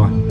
time.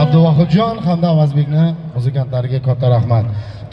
Abduvohidjon hamda Avazbekni muzikantlarga katta rahmat.